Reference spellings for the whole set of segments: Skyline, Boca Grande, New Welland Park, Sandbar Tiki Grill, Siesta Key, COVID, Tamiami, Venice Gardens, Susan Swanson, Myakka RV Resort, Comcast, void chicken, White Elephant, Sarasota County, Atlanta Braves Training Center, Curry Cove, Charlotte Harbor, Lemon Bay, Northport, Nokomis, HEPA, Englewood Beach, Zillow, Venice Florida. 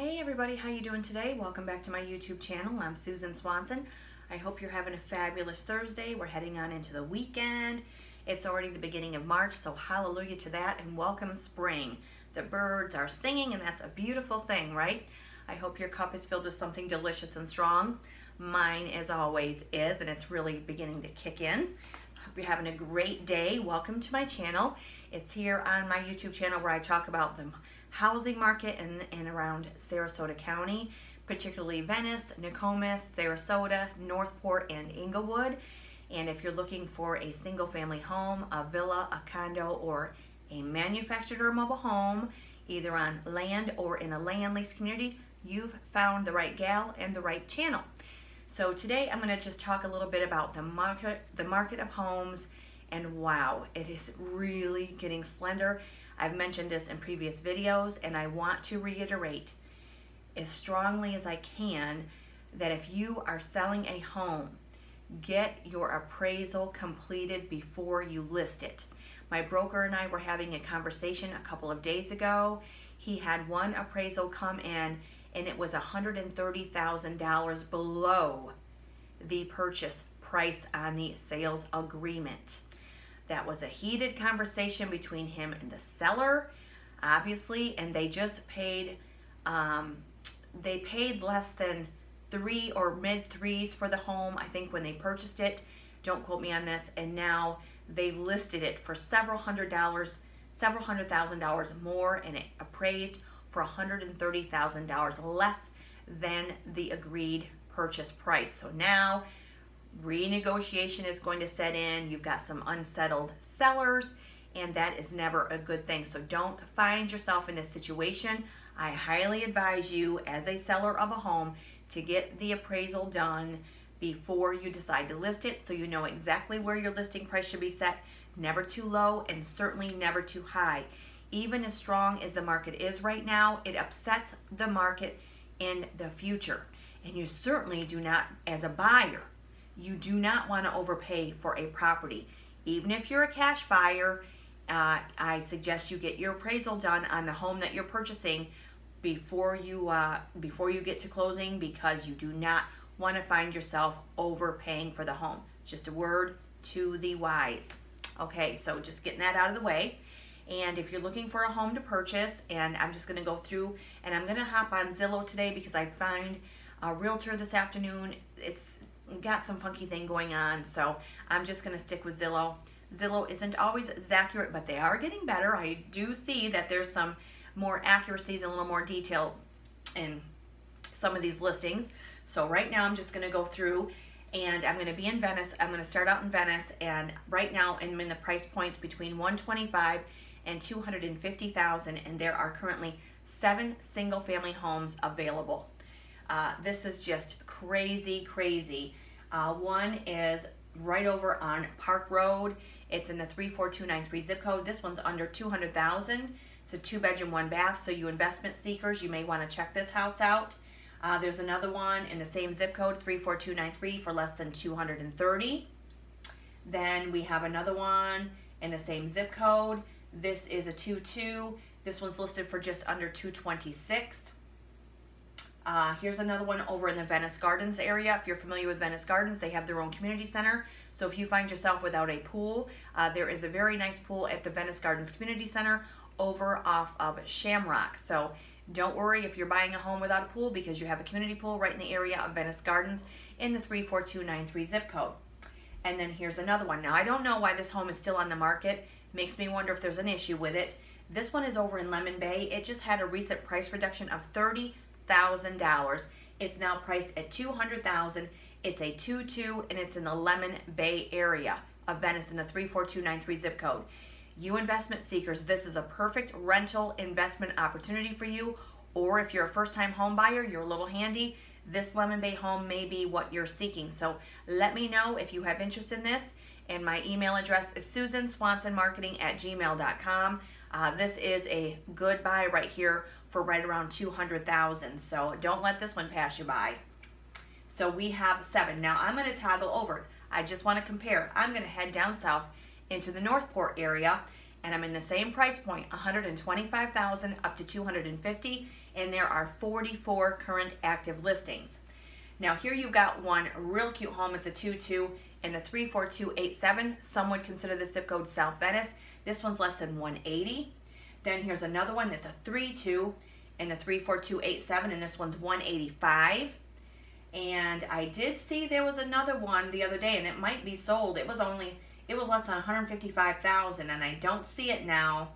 Hey everybody, how you doing today? Welcome back to my YouTube channel. I'm Susan Swanson. I hope you're having a fabulous Thursday. We're heading on into the weekend. It's already the beginning of March, so hallelujah to that and welcome spring. The birds are singing and that's a beautiful thing, right? I hope your cup is filled with something delicious and strong. Mine, as always, is, and it's really beginning to kick in. Hope you're having a great day. Welcome to my channel. It's here on my YouTube channel where I talk about the housing market and around Sarasota County, particularly Venice, Nokomis, Sarasota, Northport, and Englewood. And if you're looking for a single family home, a villa, a condo, or a manufactured or mobile home, either on land or in a land lease community, you've found the right gal and the right channel. So today I'm gonna just talk a little bit about the market of homes, and wow, it is really getting slender. I've mentioned this in previous videos, and I want to reiterate as strongly as I can that if you are selling a home, get your appraisal completed before you list it. My broker and I were having a conversation a couple of days ago. He had one appraisal come in, and it was $130,000 below the purchase price on the sales agreement. That was a heated conversation between him and the seller, obviously, and they just paid less than three or mid threes for the home, I think, when they purchased it. Don't quote me on this. And now they've listed it for several hundred thousand dollars more, and it appraised for $130,000 less than the agreed purchase price. So now renegotiation is going to set in. You've got some unsettled sellers, and that is never a good thing. So don't find yourself in this situation. I highly advise you, as a seller of a home, to get the appraisal done before you decide to list it, so you know exactly where your listing price should be set. Never too low and certainly never too high. Even as strong as the market is right now, it upsets the market in the future. And you certainly do not, as a buyer, you do not want to overpay for a property. Even if you're a cash buyer, I suggest you get your appraisal done on the home that you're purchasing before you get to closing, because you do not want to find yourself overpaying for the home. Just a word to the wise. Okay, so just getting that out of the way. And if you're looking for a home to purchase, and I'm just going to go through, and I'm going to hop on Zillow today because I find a realtor this afternoon. It's got some funky thing going on, so I'm just going to stick with Zillow. Zillow isn't always as accurate, but they are getting better. I do see that there's some more accuracies and a little more detail in some of these listings. So right now I'm just going to go through, and I'm going to be in Venice. I'm going to start out in Venice, and right now I'm in the price points between $125,000 and $250,000, and there are currently 7 single family homes available. This is just crazy, crazy. One is right over on Park Road. It's in the 34293 zip code. This one's under $200,000. It's a 2-bedroom, 1-bath. So you investment seekers, you may want to check this house out. There's another one in the same zip code, 34293, for less than $230,000. Then we have another one in the same zip code. This is a 2-2. This one's listed for just under $226,000. Here's another one over in the Venice Gardens area. If you're familiar with Venice Gardens, they have their own community center. So if you find yourself without a pool, there is a very nice pool at the Venice Gardens Community Center over off of Shamrock. So don't worry if you're buying a home without a pool, because you have a community pool right in the area of Venice Gardens in the 34293 zip code. And then here's another one. Now, I don't know why this home is still on the market. Makes me wonder if there's an issue with it. This one is over in Lemon Bay. It just had a recent price reduction of $30,000. It's now priced at $200,000. It's a 2-2, and it's in the Lemon Bay area of Venice in the 34293 zip code. You investment seekers, this is a perfect rental investment opportunity for you, or if you're a first-time home buyer, you're a little handy, this Lemon Bay home may be what you're seeking. So let me know if you have interest in this, and my email address is susanswansonmarketing@gmail.com. This is a good buy right here for right around $200,000, so don't let this one pass you by. So we have 7. Now I'm going to toggle over. I just want to compare. I'm going to head down south into the Northport area, and I'm in the same price point, $125,000 up to $250,000, and there are 44 current active listings. Now here you've got one real cute home. It's a 2-2 in the 34287. Some would consider the zip code South Venice. This one's less than 180. Then here's another one that's a 3-2 in the 34287, and this one's 185. And I did see there was another one the other day, and it might be sold. It was less than $155,000, and I don't see it now.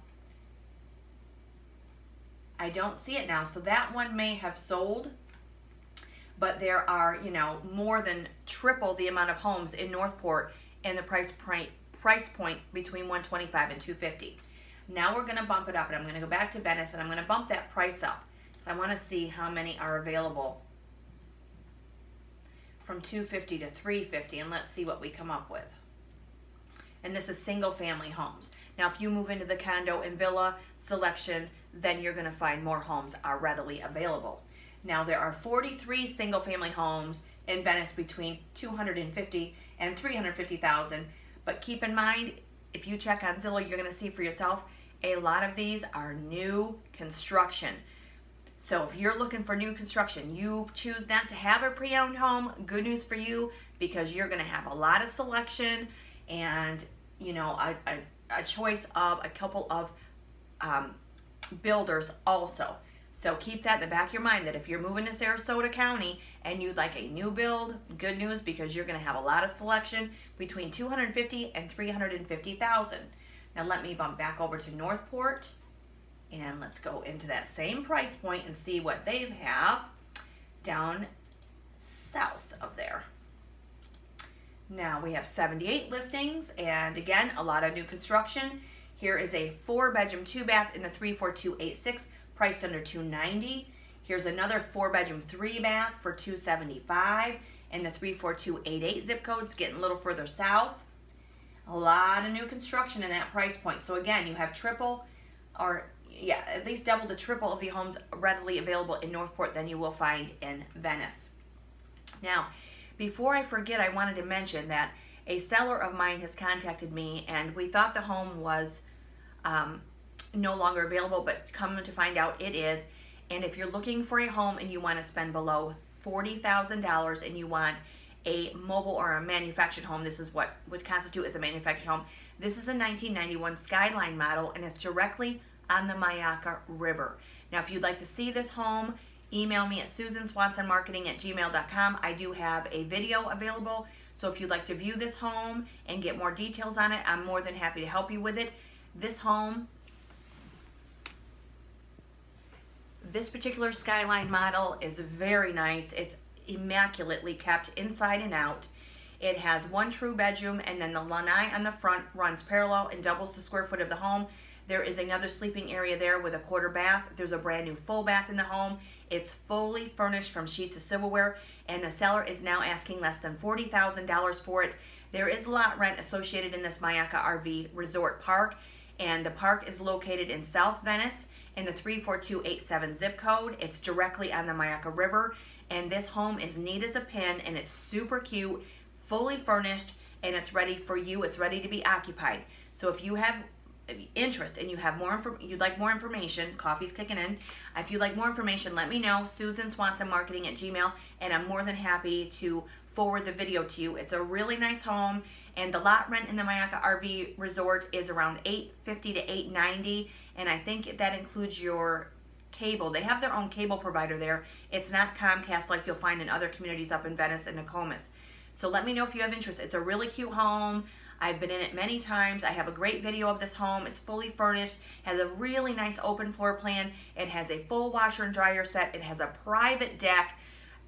I don't see it now, so that one may have sold. But there are, you know, more than triple the amount of homes in Northport and the price point between $125,000 and $250,000. Now we're going to bump it up, and I'm going to go back to Venice, and I'm going to bump that price up. I want to see how many are available from $250,000 to $350,000, and let's see what we come up with. And this is single family homes. Now if you move into the condo and villa selection, then you're going to find more homes are readily available. Now there are 43 single family homes in Venice between $250,000 and $350,000, but keep in mind, if you check on Zillow, you're going to see for yourself a lot of these are new construction. So if you're looking for new construction, you choose not to have a pre-owned home, good news for you, because you're going to have a lot of selection and, you know, a choice of a couple of builders also. So keep that in the back of your mind, that if you're moving to Sarasota County and you'd like a new build, good news, because you're going to have a lot of selection between $250,000 and $350,000. Now let me bump back over to Northport, and let's go into that same price point and see what they have down south of there. Now we have 78 listings, and again, a lot of new construction. Here is a 4-bedroom, 2-bath in the 34286. Priced under $290,000. Here's another 4-bedroom, 3-bath for $275,000 in the 34288 zip codes, getting a little further south. A lot of new construction in that price point. So again, you have at least double to triple of the homes readily available in Northport than you will find in Venice. Now, before I forget, I wanted to mention that a seller of mine has contacted me, and we thought the home was no longer available, but come to find out it is. And if you're looking for a home and you want to spend below $40,000 and you want a mobile or a manufactured home, this is what would constitute as a manufactured home. This is a 1991 Skyline model, and it's directly on the Myakka River. Now if you'd like to see this home, email me at susanswansonmarketing@gmail.com. I do have a video available, so if you'd like to view this home and get more details on it, I'm more than happy to help you with it. This particular Skyline model is very nice. It's immaculately kept inside and out. It has one true bedroom, and then the lanai on the front runs parallel and doubles the square foot of the home. There is another sleeping area there with a 1/4 bath. There's a brand new full bath in the home. It's fully furnished from sheets of silverware, and the seller is now asking less than $40,000 for it. There is lot rent associated in this Myakka RV Resort Park, and the park is located in South Venice in the 34287 zip code. It's directly on the Myakka River, and this home is neat as a pin, and it's super cute, fully furnished, and it's ready for you. It's ready to be occupied. So if you have interest and you have you'd like more information, coffee's kicking in. If you'd like more information, let me know, susanswansonmarketing@gmail.com, and I'm more than happy to forward the video to you. It's a really nice home, and the lot rent in the Myakka RV Resort is around $850 to $890. And I think that includes your cable. They have their own cable provider there. It's not Comcast like you'll find in other communities up in Venice and Nokomis. So let me know if you have interest. It's a really cute home. I've been in it many times. I have a great video of this home. It's fully furnished, has a really nice open floor plan. It has a full washer and dryer set. It has a private deck.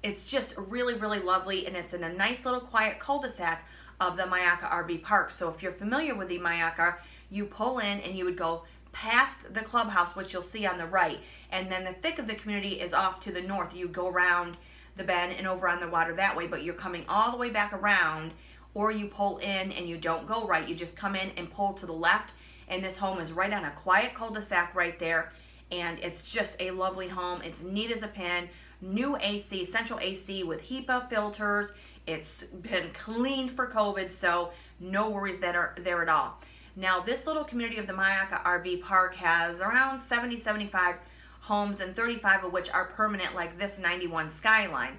It's just really, really lovely, and it's in a nice little quiet cul-de-sac of the Myakka RV Park. So if you're familiar with the Myakka, you pull in and you would go past the clubhouse, which you'll see on the right, and then the thick of the community is off to the north. You go around the bend and over on the water that way, but you're coming all the way back around, or you pull in and you don't go right, you just come in and pull to the left, and this home is right on a quiet cul-de-sac right there, and it's just a lovely home. It's neat as a pin, new AC, central AC with HEPA filters. It's been cleaned for COVID, so no worries that are there at all. Now this little community of the Myakka RV Park has around 70-75 homes, and 35 of which are permanent, like this 91 Skyline.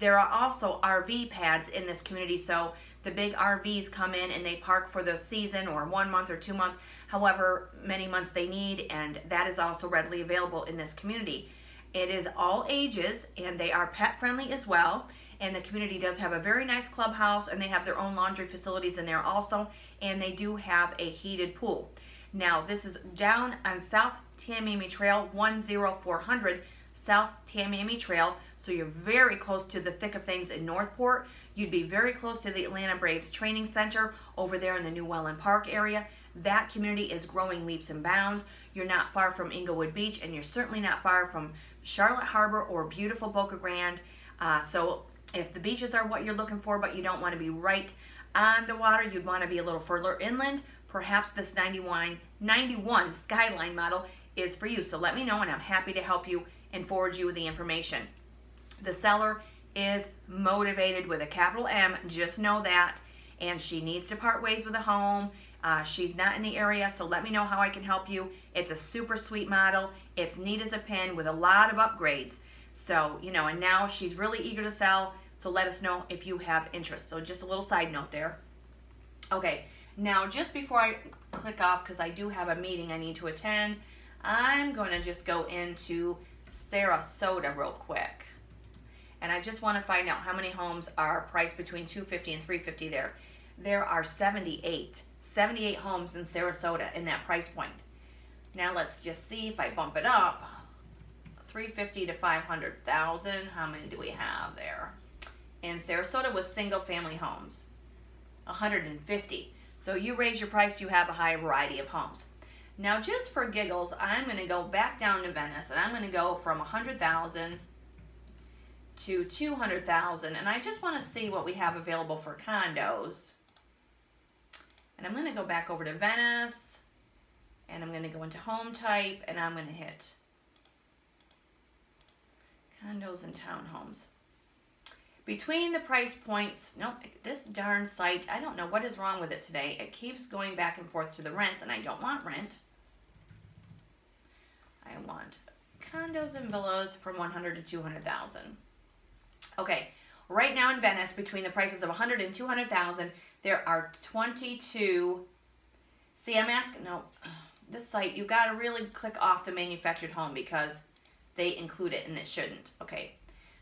There are also RV pads in this community, so the big RVs come in and they park for the season, or 1 month or 2 months, however many months they need, and that is also readily available in this community. It is all ages, and they are pet friendly as well, and the community does have a very nice clubhouse, and they have their own laundry facilities in there also, and they do have a heated pool. Now this is down on South Tamiami Trail, 10400 South Tamiami Trail, so you're very close to the thick of things in Northport. You'd be very close to the Atlanta Braves Training Center over there in the New Welland Park area. That community is growing leaps and bounds. You're not far from Englewood Beach, and you're certainly not far from Charlotte Harbor or beautiful Boca Grande. So if the beaches are what you're looking for, but you don't want to be right on the water, you'd want to be a little further inland, perhaps this 91 Skyline model is for you. So let me know, and I'm happy to help you and forward you the information. The seller is motivated with a capital M, just know that, and she needs to part ways with a home. She's not in the area, so let me know how I can help you. It's a super sweet model. It's neat as a pin with a lot of upgrades. So, you know, and now she's really eager to sell, so let us know if you have interest. So just a little side note there. Okay, now just before I click off, because I do have a meeting I need to attend, I'm going to just go into Sarasota real quick. And I just want to find out how many homes are priced between $250,000 and $350,000 there. There are 78 homes in Sarasota in that price point. Now let's just see if I bump it up. $350,000 to $500,000. How many do we have there? In Sarasota with single family homes, 150. So you raise your price, you have a high variety of homes. Now just for giggles, I'm gonna go back down to Venice, and I'm gonna go from 100,000 to 200,000, and I just wanna see what we have available for condos. And I'm gonna go back over to Venice, and I'm gonna go into home type, and I'm gonna hit condos and townhomes. Between the price points, nope, this darn site, I don't know what is wrong with it today. It keeps going back and forth to the rents, and I don't want rent. I want condos and villas from 100 to 200,000. Okay, right now in Venice, between the prices of 100 and 200,000, there are 22. See, I'm asking, no, this site, you gotta really click off the manufactured home because they include it and it shouldn't. Okay,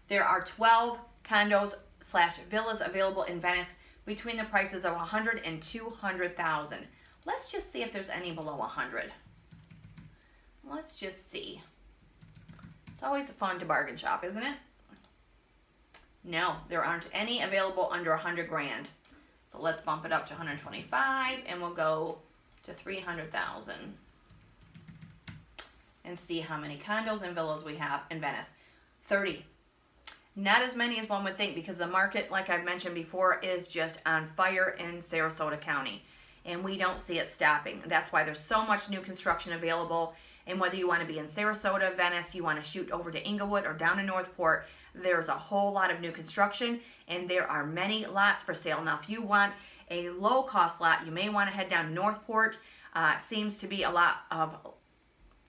there are 12 condos / villas available in Venice between the prices of 100 and 200,000. Let's just see if there's any below 100. Let's just see. It's always fun to bargain shop, isn't it? No, there aren't any available under 100 grand. So let's bump it up to 125, and we'll go to 300,000 and see how many condos and villas we have in Venice. 30. Not as many as one would think, because the market, like I've mentioned before, is just on fire in Sarasota County, and we don't see it stopping. That's why there's so much new construction available, and whether you want to be in Sarasota, Venice, you want to shoot over to Englewood or down to Northport, there's a whole lot of new construction, and there are many lots for sale. Now, if you want a low-cost lot, you may want to head down to Northport. Seems to be a lot of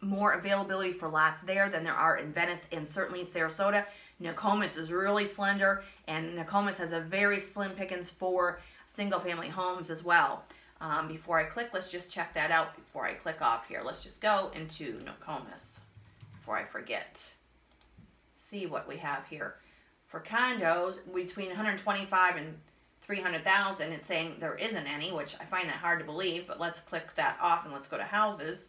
more availability for lots there than there are in Venice and certainly Sarasota. Nokomis is really slender, and Nokomis has a very slim pickings for single-family homes as well. Before I click, let's just check that out before I click off here. Let's just go into Nokomis before I forget. See what we have here. For condos, between 125 and 300,000, it's saying there isn't any, which I find that hard to believe, but let's click that off and let's go to houses.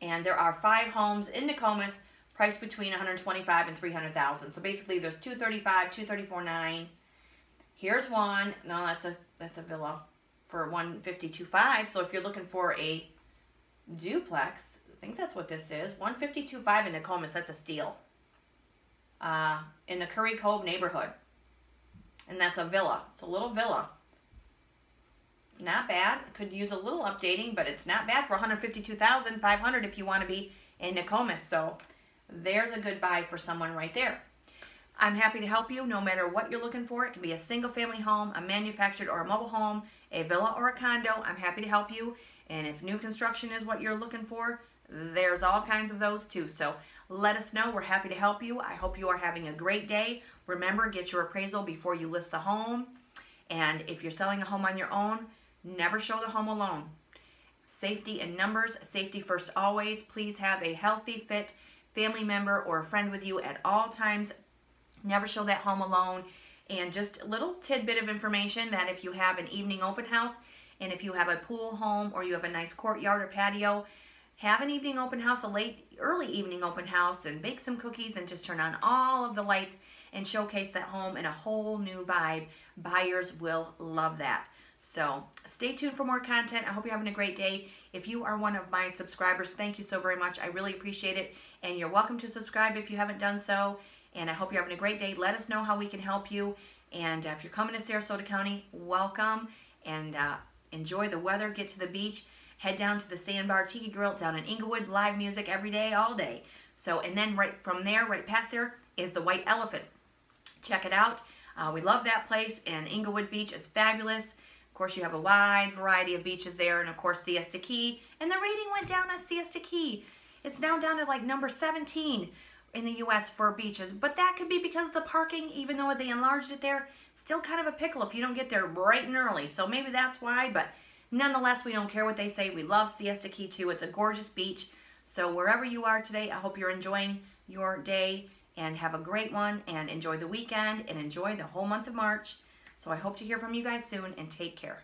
And there are 5 homes in Nokomis priced between 125 and 300,000. So basically there's 235, 234.9. Here's one. No, that's a villa for 152.5. So if you're looking for a duplex, I think that's what this is. 152.5 in Nokomis, that's a steal. In the Curry Cove neighborhood. And that's a villa. It's a little villa. Not bad. Could use a little updating, but it's not bad for 152,500 if you want to be in Nokomis. So there's a good buy for someone right there. I'm happy to help you no matter what you're looking for. It can be a single family home, a manufactured or a mobile home, a villa or a condo. I'm happy to help you. And if new construction is what you're looking for, there's all kinds of those too. So let us know. We're happy to help you. I hope you are having a great day. Remember, get your appraisal before you list the home. And if you're selling a home on your own, never show the home alone. Safety in numbers, safety first always. Please have a healthy, fit family member or a friend with you at all times. Never show that home alone. And just a little tidbit of information that if you have an evening open house and if you have a pool home or you have a nice courtyard or patio, have an evening open house, a late, early evening open house, and bake some cookies and just turn on all of the lights and showcase that home in a whole new vibe. Buyers will love that. So stay tuned for more content. I hope you're having a great day. If you are one of my subscribers, thank you so very much. I really appreciate it. And you're welcome to subscribe if you haven't done so. And I hope you're having a great day. Let us know how we can help you. And if you're coming to Sarasota County, welcome. And enjoy the weather. Get to the beach. Head down to the Sandbar Tiki Grill down in Englewood. Live music every day, all day. So, and then right from there, right past there, is the White Elephant. Check it out. We love that place. And Englewood Beach is fabulous. Of course, you have a wide variety of beaches there, and of course Siesta Key. And the rating went down on Siesta Key. It's now down to like number 17 in the U.S. for beaches. But that could be because the parking, even though they enlarged it there, still kind of a pickle if you don't get there bright and early. So maybe that's why, but nonetheless, we don't care what they say. We love Siesta Key too. It's a gorgeous beach. So wherever you are today, I hope you're enjoying your day and have a great one, and enjoy the weekend and enjoy the whole month of March. So I hope to hear from you guys soon, and take care.